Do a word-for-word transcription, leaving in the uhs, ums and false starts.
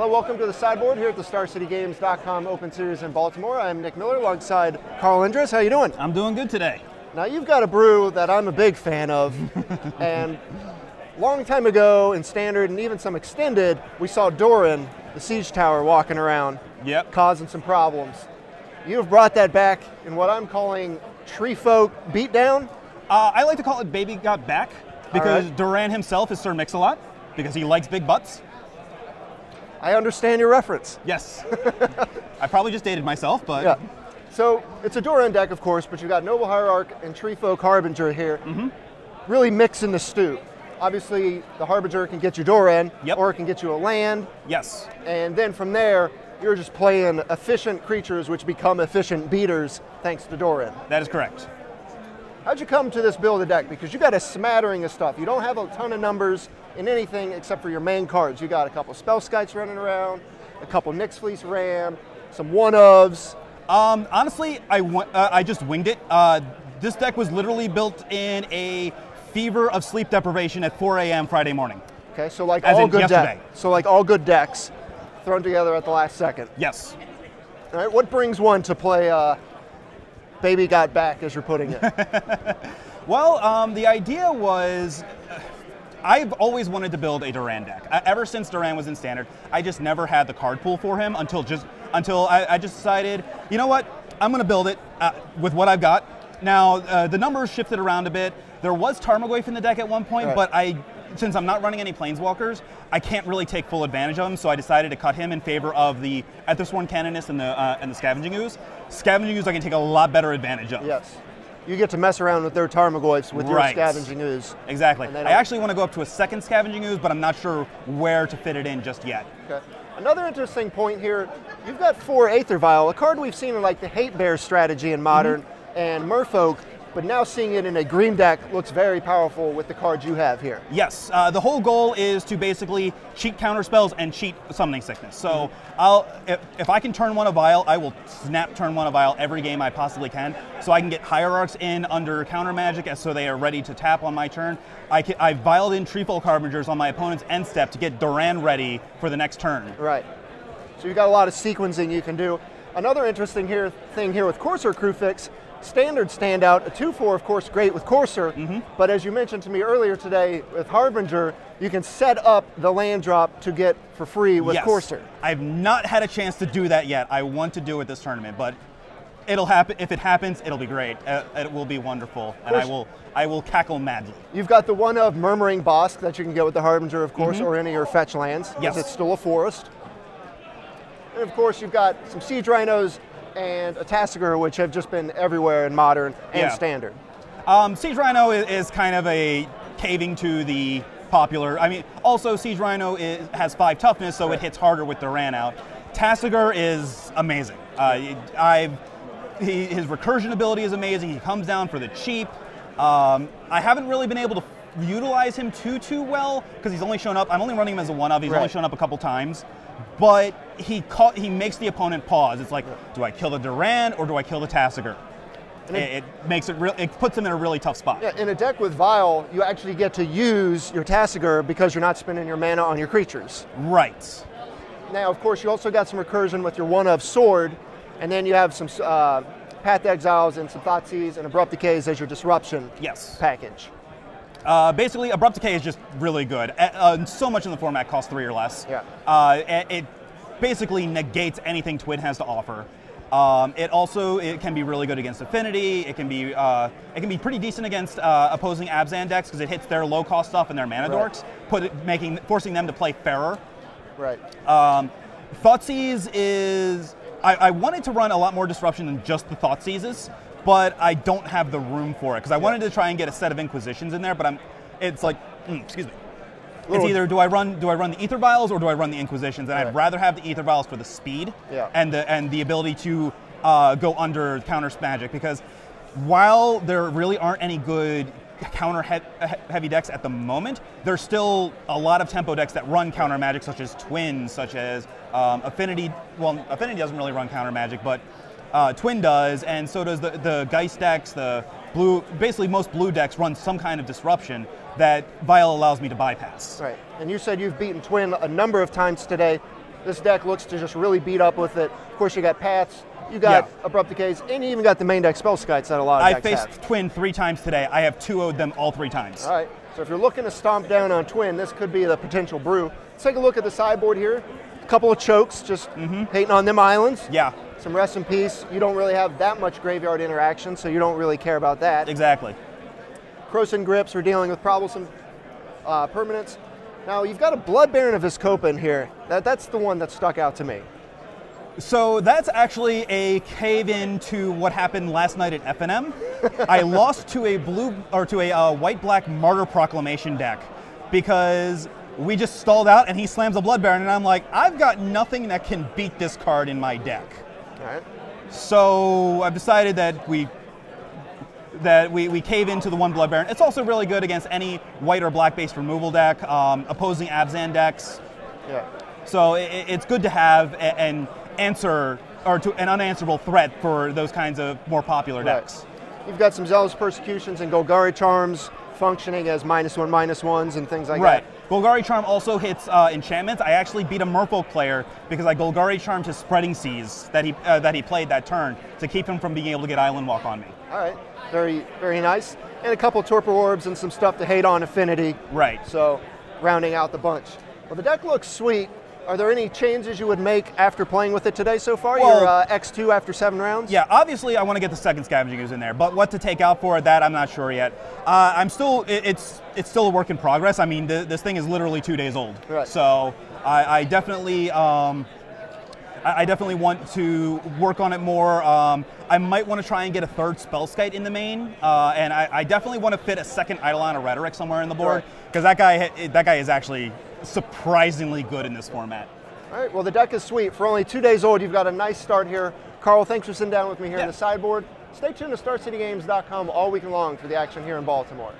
Hello, welcome to the sideboard here at the Star City Games dot com Open Series in Baltimore. I'm Nick Miller alongside Carl Endres. How you doing? I'm doing good today. Now you've got a brew that I'm a big fan of, and long time ago in Standard and even some Extended, we saw Doran, the Siege Tower, walking around, yep, causing some problems. You've brought that back in what I'm calling Treefolk Beatdown. Uh, I like to call it Baby Got Back, because right. Doran himself is Sir Mix-a-Lot, because he likes big butts. I understand your reference. Yes. I probably just dated myself, but... Yeah. So, it's a Doran deck, of course, but you've got Noble Hierarch and Treefolk Harbinger here, mm-hmm, really mixing the stew. Obviously, the Harbinger can get you Doran, yep, or it can get you a land. Yes. And then from there, you're just playing efficient creatures which become efficient beaters thanks to Doran. That is correct. How'd you come to this build a deck? Because you got a smattering of stuff. You don't have a ton of numbers in anything except for your main cards. You got a couple Spellskites running around, a couple Nyx Fleece Ram, some one-ofs. Um, honestly, I, uh, I just winged it. Uh, this deck was literally built in a fever of sleep deprivation at four A M Friday morning. Okay, so like all good decks. So like all good decks, thrown together at the last second. Yes. All right, what brings one to play uh, Baby Got Back, as you're putting it? Well, um, the idea was... Uh, I've always wanted to build a Doran deck. I, ever since Doran was in Standard, I just never had the card pool for him until just until I, I just decided, you know what, I'm going to build it uh, with what I've got. Now, uh, the numbers shifted around a bit. There was Tarmogoyf in the deck at one point, right, but I, since I'm not running any Planeswalkers, I can't really take full advantage of him, so I decided to cut him in favor of the Aethersworn Canonist and the, uh, and the Scavenging Ooze. Scavenging Ooze I can take a lot better advantage of. Yes. You get to mess around with their Tarmogoyfs with right. your Scavenging Ooze. Exactly. I actually want to go up to a second Scavenging Ooze, but I'm not sure where to fit it in just yet. Okay. Another interesting point here, you've got four Aether Vial, a card we've seen in like the Hate Bear strategy in Modern, mm-hmm, and Merfolk, but now seeing it in a green deck looks very powerful with the cards you have here. Yes. Uh, the whole goal is to basically cheat counter spells and cheat Summoning Sickness. So mm-hmm, I'll, if, if I can turn one a Vial, I will snap turn one a Vial every game I possibly can, so I can get Hierarchs in under counter magic as so they are ready to tap on my turn. I can, I Vialed in Treefolk Harbingers on my opponent's end step to get Doran ready for the next turn. Right. So you've got a lot of sequencing you can do. Another interesting here thing here with Courser Crew Fix, Standard standout, a two four, of course, great with Courser, mm-hmm, but as you mentioned to me earlier today with Harbinger, you can set up the land drop to get for free with yes. Courser. I've not had a chance to do that yet. I want to do it this tournament, but it'll happen. If it happens, it'll be great. Uh, it will be wonderful, and I will I will cackle madly. You've got the one of Murmuring Bosque that you can get with the Harbinger, of course, mm-hmm, or any of your fetch lands. Yes. It's still a forest. And of course, you've got some Siege Rhinos and a Tasigur, which have just been everywhere in Modern and yeah. Standard. Um, Siege Rhino is, is kind of a caving to the popular. I mean, also Siege Rhino is, has five toughness, so right, it hits harder with Doran out. Tasigur is amazing. Uh, I've, he, his recursion ability is amazing. He comes down for the cheap. Um, I haven't really been able to utilize him too, too well, because he's only shown up, I'm only running him as a one-of, he's right. only shown up a couple times. But he caught, he makes the opponent pause. It's like, do I kill the Doran or do I kill the Tasigur? It, it makes it real. It puts him in a really tough spot. Yeah, in a deck with Vial, you actually get to use your Tasigur because you're not spending your mana on your creatures. Right. Now, of course, you also got some recursion with your one of sword, and then you have some uh, Path Exiles and some Thoughtseize and Abrupt Decays as your disruption yes. package. Uh, basically, Abrupt Decay is just really good. Uh, so much in the format costs three or less. Yeah. Uh, it basically negates anything Twin has to offer. Um, it also it can be really good against Affinity. It can be uh, it can be pretty decent against uh, opposing Abzan decks because it hits their low cost stuff and their mana right. dorks, put it, making forcing them to play fairer. Right. Um, Thoughtseize is I, I wanted to run a lot more disruption than just the Thoughtseizes, but I don't have the room for it because I yeah. wanted to try and get a set of Inquisitions in there, but I'm, it's like, mm, excuse me, it's either do I run do I run the Aether Vials or do I run the Inquisitions, and right. I'd rather have the Aether Vials for the speed yeah. and the and the ability to uh, go under counter magic, because while there really aren't any good counter he heavy decks at the moment, there's still a lot of tempo decks that run counter magic, such as Twins, such as um, Affinity. Well, Affinity doesn't really run counter magic, but Uh, Twin does, and so does the, the Geist decks, the blue, basically most blue decks run some kind of disruption that Vial allows me to bypass. Right, and you said you've beaten Twin a number of times today. This deck looks to just really beat up with it. Of course, you got Paths, you got yeah. Abrupt Decays, and you even got the main deck Spellskites that a lot of I decks have. I faced Twin three times today. I have two oh'd them all three times. All right, so if you're looking to stomp down on Twin, this could be the potential brew. Let's take a look at the sideboard here. A couple of Chokes, just mm-hmm. hating on them islands. Yeah. Some Rest in Peace. You don't really have that much graveyard interaction, so you don't really care about that. Exactly. Krosen Grips, we're dealing with troublesome uh, permanents. Now, you've got a Blood Baron of Viscopa in here. That, that's the one that stuck out to me. So that's actually a cave-in to what happened last night at F N M. I lost to a blue or to a uh, white-black Martyr Proclamation deck because we just stalled out and he slams a Blood Baron, and I'm like, I've got nothing that can beat this card in my deck. All right. So I've decided that we that we, we cave into the one Blood Baron. It's also really good against any white or black-based removal deck, um, opposing Abzan decks. Yeah. So it, it's good to have an answer or to an unanswerable threat for those kinds of more popular right. decks. You've got some Zealous Persecutions and Golgari Charms functioning as minus one, minus ones and things like right. that. Right. Golgari Charm also hits uh, enchantments. I actually beat a Merfolk player because I Golgari Charmed his Spreading Seas that he uh, that he played that turn to keep him from being able to get Island Walk on me. All right. Very, very nice. And a couple Torpor Orbs and some stuff to hate on Affinity. Right. So, rounding out the bunch. Well, the deck looks sweet. Are there any changes you would make after playing with it today so far? Well, You're uh, X two after seven rounds? Yeah, obviously I want to get the second Scavenging Ooze in there, but what to take out for that, I'm not sure yet. Uh, I'm still, it, it's it's still a work in progress. I mean, th this thing is literally two days old. Right. So, I, I definitely... Um, I definitely want to work on it more. Um, I might want to try and get a third Spellskite in the main, uh, and I, I definitely want to fit a second Eidolon of Rhetoric somewhere in the board because that guy that guy is actually surprisingly good in this format. All right, well the deck is sweet. For only two days old, you've got a nice start here. Carl, thanks for sitting down with me here yeah. in the sideboard. Stay tuned to Star City Games dot com all week long for the action here in Baltimore.